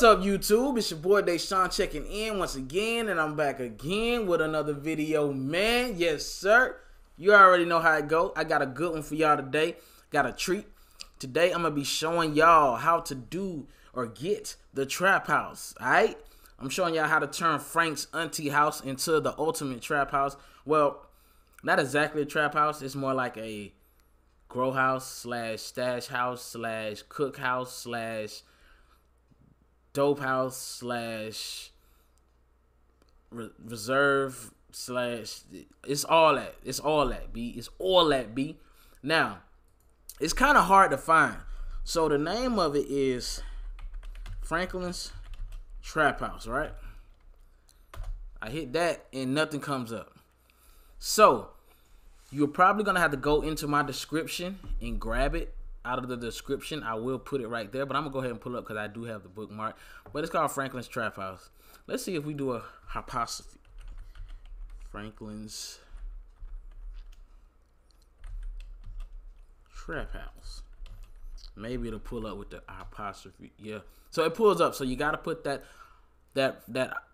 What's up, YouTube? It's your boy Deshon checking in once again, and I'm back again with another video, man. Yes, sir. You already know how it go. I got a good one for y'all today. Got a treat. Today, I'm going to be showing y'all how to do or get the trap house, all right? I'm showing y'all how to turn Frank's auntie house into the ultimate trap house. Well, not exactly a trap house. It's more like a grow house slash stash house slash cook house slash dope house slash reserve slash it's all that. Now it's kind of hard to find, so the name of it is Franklin's Trap House, right? I hit that and nothing comes up, so you're probably gonna have to go into my description and grab it out of the description. I will put it right there, but I'm gonna go ahead and pull up because I do have the bookmark. But it's called Franklin's Trap House. Let's see if we do a hypothesis. Franklin's Trap House. Maybe it'll pull up with the apostrophe. Yeah. So it pulls up. So you gotta put that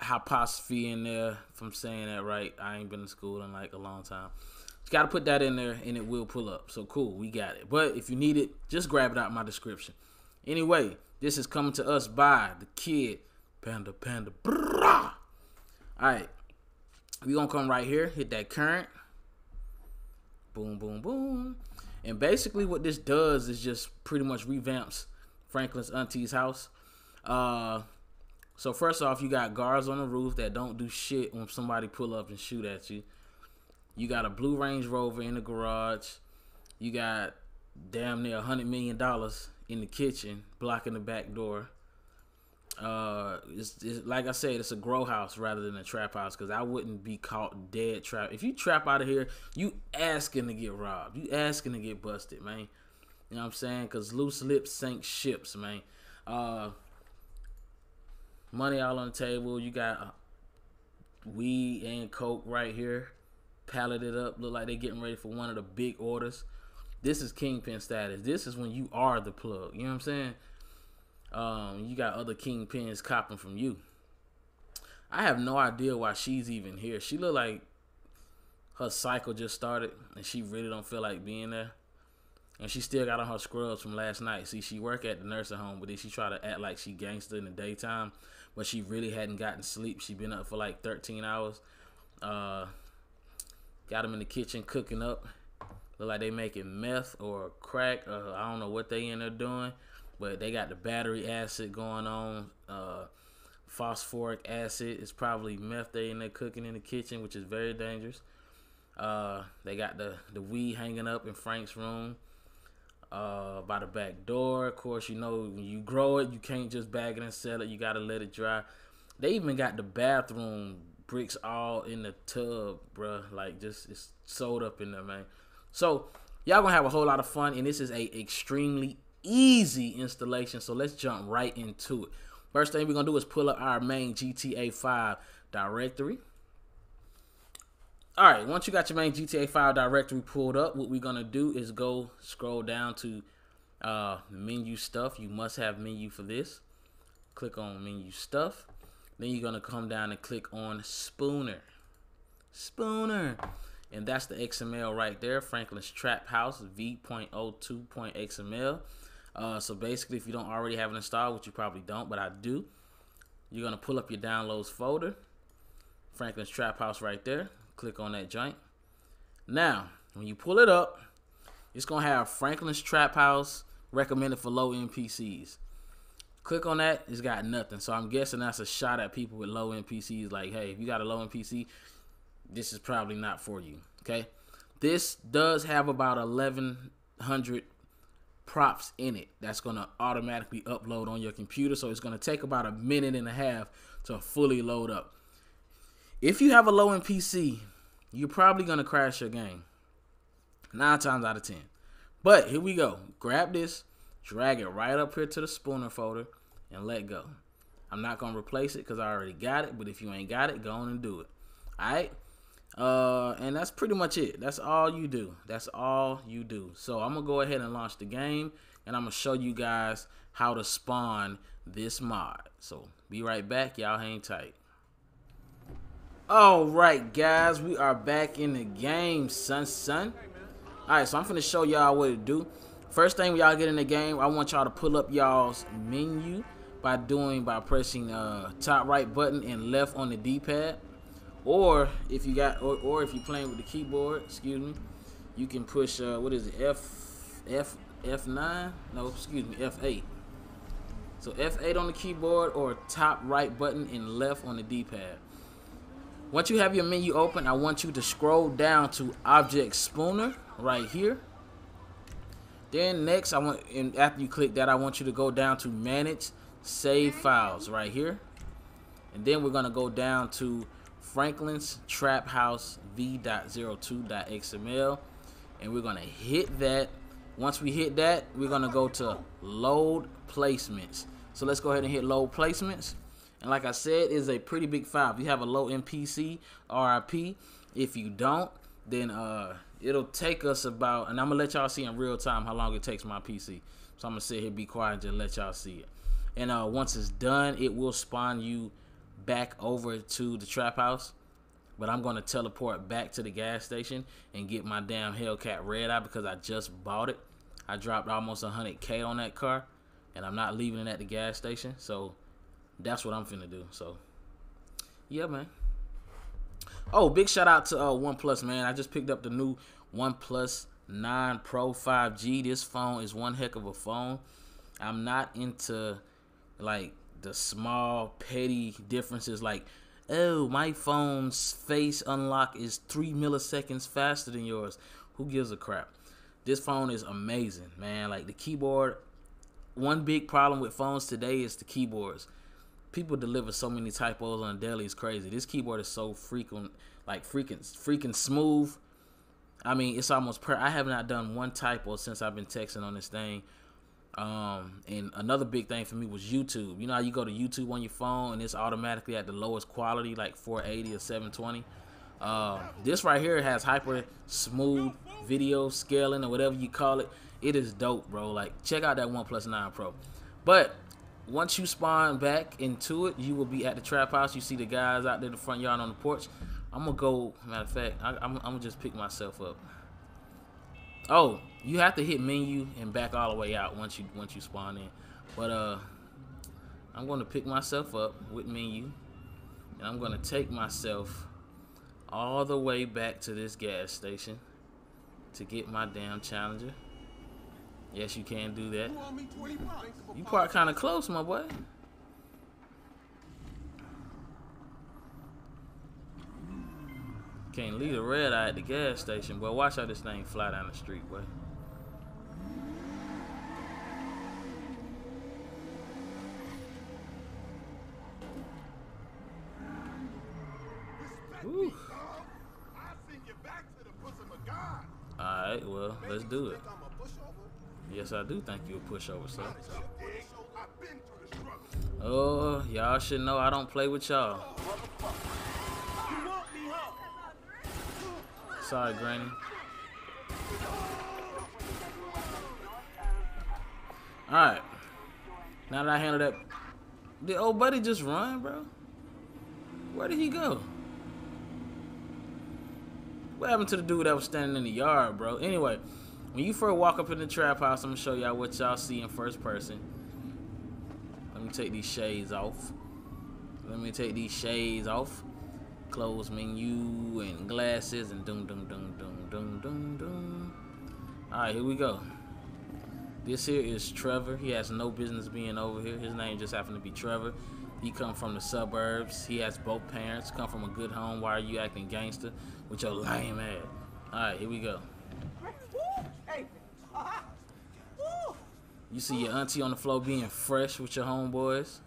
apostrophe in there. If I'm saying that right, I ain't been in school in like a long time. You got to put that in there and it will pull up. So cool, we got it. But if you need it, just grab it out of my description. Anyway, this is coming to us by the kid Panda Panda. Brrrah. All right, we're going to come right here, hit that current. Boom, boom, boom. And basically what this does is just pretty much revamps Franklin's auntie's house. So first off, you got guards on the roof that don't do shit when somebody pull up and shoot at you. You got a blue Range Rover in the garage. You got damn near $100 million in the kitchen, blocking the back door. It's like I said, it's a grow house rather than a trap house, because I wouldn't be caught dead trap. If you trap out of here, you asking to get robbed. You asking to get busted, man. You know what I'm saying? Because loose lips sink ships, man. Money all on the table. You got weed and coke right here. Palleted up, look like they're getting ready for one of the big orders. This is kingpin status. This is when you are the plug. You know what I'm saying? You got other kingpins copping from you. I have no idea why she's even here. She look like her cycle just started and she really don't feel like being there. And she still got on her scrubs from last night. See, she work at the nursing home, but then she try to act like she gangster in the daytime, but she really hadn't gotten sleep. She been up for like 13 hours. Got them in the kitchen cooking up. Look like they making meth or crack. I don't know what they in there doing. But they got the battery acid going on. Phosphoric acid. It's probably meth they in there cooking in the kitchen, which is very dangerous. They got the weed hanging up in Frank's room. By the back door. Of course, you know, when you grow it, you can't just bag it and sell it. You got to let it dry. They even got the bathroom bricks all in the tub, bruh. Like, just it's sold up in there, man. So y'all gonna have a whole lot of fun, and this is a extremely easy installation. So let's jump right into it. First thing we're gonna do is pull up our main GTA 5 directory. All right, once you got your main GTA 5 directory pulled up, what we're gonna do is go scroll down to menu stuff. You must have menu for this. Click on menu stuff. Then you're going to come down and click on Spooner. Spooner. And that's the XML right there. Franklin's Trap House v.02.xml. So basically, if you don't already have it installed, which you probably don't, but I do, you're going to pull up your downloads folder. Franklin's Trap House right there. Click on that joint. Now, when you pull it up, it's going to have Franklin's Trap House recommended for low NPCs. Click on that, it's got nothing. So I'm guessing that's a shot at people with low NPCs. Like, hey, if you got a low NPC, this is probably not for you, okay? This does have about 1,100 props in it that's going to automatically upload on your computer. So it's going to take about a minute and a half to fully load up. If you have a low NPC, you're probably going to crash your game 9 times out of 10. But here we go. Grab this. Drag it right up here to the Spooner folder and let go. I'm not going to replace it because I already got it, but if you ain't got it, go on and do it. All right? And that's pretty much it. That's all you do. So I'm going to go ahead and launch the game. and I'm gonna show you guys how to spawn this mod. So be right back, y'all, hang tight. Alright guys, we are back in the game, son. Alright, so I'm finna show y'all what to do. First thing, when y'all get in the game, I want y'all to pull up y'all's menu by pressing top right button and left on the D-pad. Or if you got, or if you're playing with the keyboard, excuse me, you can push what is it, F9? No, excuse me, F8. So F8 on the keyboard or top right button and left on the D-pad. Once you have your menu open, I want you to scroll down to Object Spooner right here. Then next, and after you click that, I want you to go down to Manage Save Files right here. And then we're gonna go down to Franklin's Trap House v.02.xml, and we're gonna hit that. Once we hit that, we're gonna go to Load Placements. So let's go ahead and hit Load Placements. And like I said, it's a pretty big file. If you have a low MPC, RIP. If you don't, then it'll take us about, and I'm gonna let y'all see in real time how long it takes my PC. So I'm gonna sit here, be quiet, and just let y'all see it. And once it's done, it will spawn you back over to the trap house. But I'm gonna teleport back to the gas station and get my damn Hellcat Red Eye because I just bought it. I dropped almost 100K on that car, and I'm not leaving it at the gas station. So that's what I'm finna do. So yeah, man. Oh, big shout out to OnePlus, man. I just picked up the new OnePlus 9 Pro 5G. This phone is one heck of a phone. I'm not into like the small petty differences like, oh, my phone's face unlock is 3 milliseconds faster than yours. Who gives a crap? This phone is amazing, man. Like, the keyboard, one big problem with phones today is the keyboards. People deliver so many typos on a daily, it's crazy. This keyboard is so freaking, like, freaking smooth. I mean, it's almost I have not done one typo since I've been texting on this thing. And another big thing for me was YouTube. You know how you go to YouTube on your phone and it's automatically at the lowest quality, like 480 or 720. This right here has hyper smooth video scaling or whatever you call it. It is dope, bro. Like, check out that OnePlus 9 Pro. But once you spawn back into it, you will be at the trap house. You see the guys out there in the front yard on the porch. I'm gonna go, matter of fact, I'm gonna just pick myself up. Oh, you have to hit menu and back all the way out once you spawn in. But I'm gonna pick myself up with menu, and I'm gonna take myself all the way back to this gas station to get my damn Challenger. Yes, you can do that. You park kind of close, my boy. Can't leave a red eye at the gas station, boy. Watch how this thing fly down the street, boy. Ooh. Alright, well, let's do it. Yes, I do think you'll push over, sir. Oh, y'all should know I don't play with y'all. Sorry, Granny. Alright. Now that I handled that... Did old buddy just run, bro? Where did he go? What happened to the dude that was standing in the yard, bro? Anyway, when you first walk up in the trap house, I'm going to show y'all what y'all see in first person. Let me take these shades off. Close menu and glasses and doom. All right, here we go. This here is Trevor. He has no business being over here. His name just happened to be Trevor. He come from the suburbs. He has both parents. Come from a good home. Why are you acting gangster with your lame ass? All right, here we go. You see your auntie on the floor being fresh with your homeboys.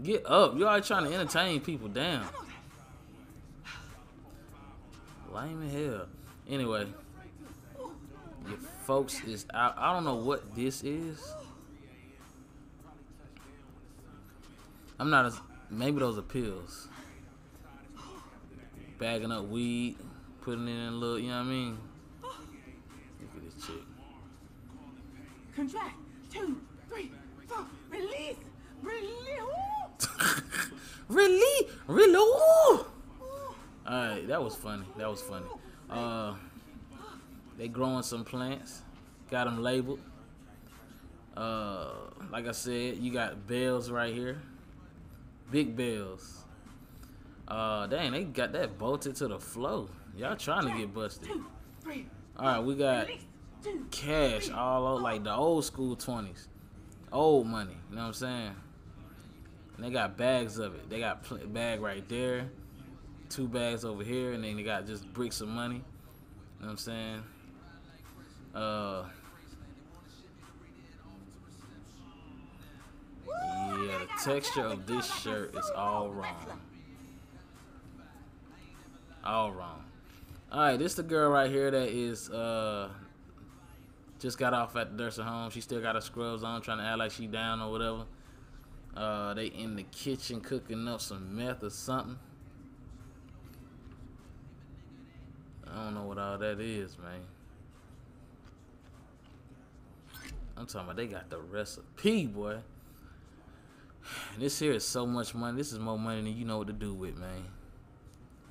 Get up. You already trying to entertain people. Damn. Lame as hell. Anyway, your folks is out. I don't know what this is. I'm not as... Maybe those are pills. Bagging up weed. Putting it in a little... You know what I mean? Look at this chick. Contract. 2, 3, 4. Release. Release. Release. Alright, that was funny. That was funny. They growing some plants. Got them labeled. Like I said, you got bells right here. Big bells. Dang, they got that bolted to the floor. Y'all trying to get busted. Alright, we got cash all over, like the old school 20s. Old money, you know what I'm saying? And they got bags of it. They got a bag right there. 2 bags over here. And then they got just bricks of money. You know what I'm saying? Yeah, the texture of this shirt is all wrong. All wrong. Alright, this the girl right here that is just got off at the nursing home. She still got her scrubs on, trying to act like she down or whatever. They in the kitchen cooking up some meth or something. I don't know what all that is, man. I'm talking about they got the recipe, boy. This here is so much money. This is more money than you know what to do with, man.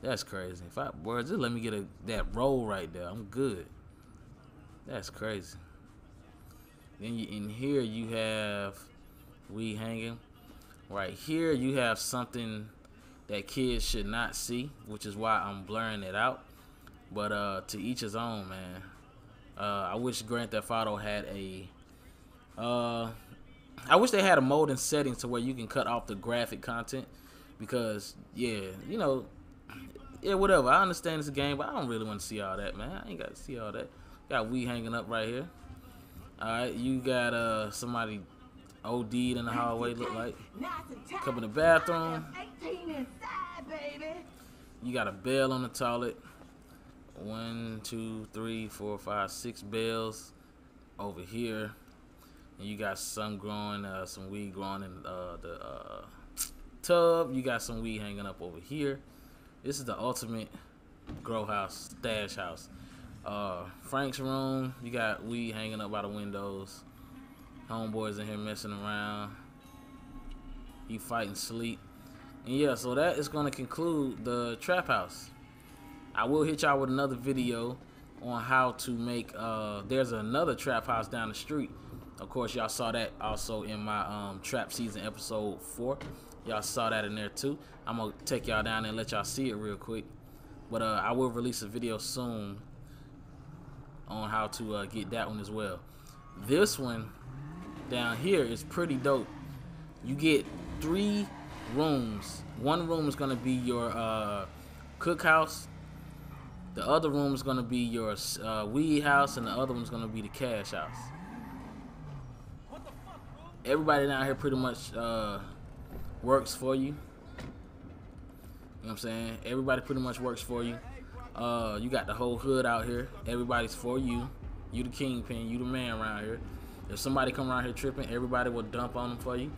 That's crazy. If I, boy, just let me get that roll right there. I'm good. That's crazy. Then you, in here you have weed hanging. Right here you have something that kids should not see, which is why I'm blurring it out. But to each his own, man. I wish Grand Theft Auto had a I wish they had a mode and settings to where you can cut off the graphic content, because yeah, you know, yeah, whatever. I understand it's a game, but I don't really want to see all that, man. I ain't got to see all that. Got weed hanging up right here. All right, you got somebody OD'd in the hallway. Look like come in the bathroom. You got a bell on the toilet. 1, 2, 3, 4, 5, 6 bells over here. And you got some growing, some weed growing in the tub. You got some weed hanging up over here. This is the ultimate grow house, stash house. Frank's room. You got weed hanging up by the windows. Homeboys in here messing around. You fighting sleep. And yeah, so that is going to conclude the trap house. I will hit y'all with another video on how to make. There's another trap house down the street. Of course, y'all saw that also in my trap season episode 4. Y'all saw that in there too. I'm gonna take y'all down there and let y'all see it real quick. But I will release a video soon on how to get that one as well. This one down here is pretty dope. You get 3 rooms. One room is gonna be your cookhouse. The other room is gonna be your weed house, and the other one's gonna be the cash house. Everybody down here pretty much works for you. You know what I'm saying? Everybody pretty much works for you. You got the whole hood out here. Everybody's for you. You the kingpin. You the man around here. If somebody come around here tripping, everybody will dump on them for you.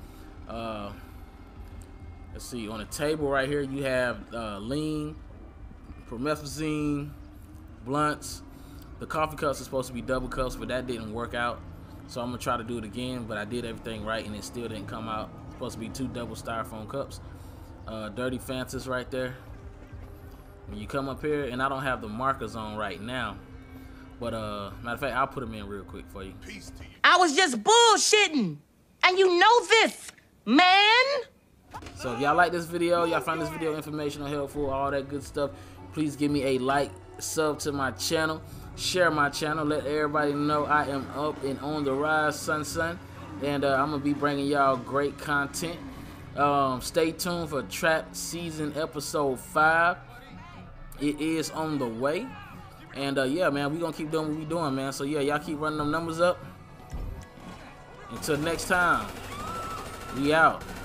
Let's see. On the table right here, you have lean, promethazine, blunts. The coffee cups are supposed to be double cups, but that didn't work out. So I'm gonna try to do it again, but I did everything right and it still didn't come out. It's supposed to be 2 double styrofoam cups. Dirty Fantas right there. When you come up here, and I don't have the markers on right now, but matter of fact, I'll put them in real quick for you. Peace to you. I was just bullshitting, and you know this, man. So if y'all like this video, y'all find this video informational, helpful, all that good stuff, please give me a like, sub to my channel. Share my channel, let everybody know I am up and on the rise, son. And I'm gonna be bringing y'all great content. Stay tuned for Trap Season Episode 5. It is on the way. And yeah, man, we gonna keep doing what we doing, man. So yeah, y'all keep running them numbers up. Until next time, we out.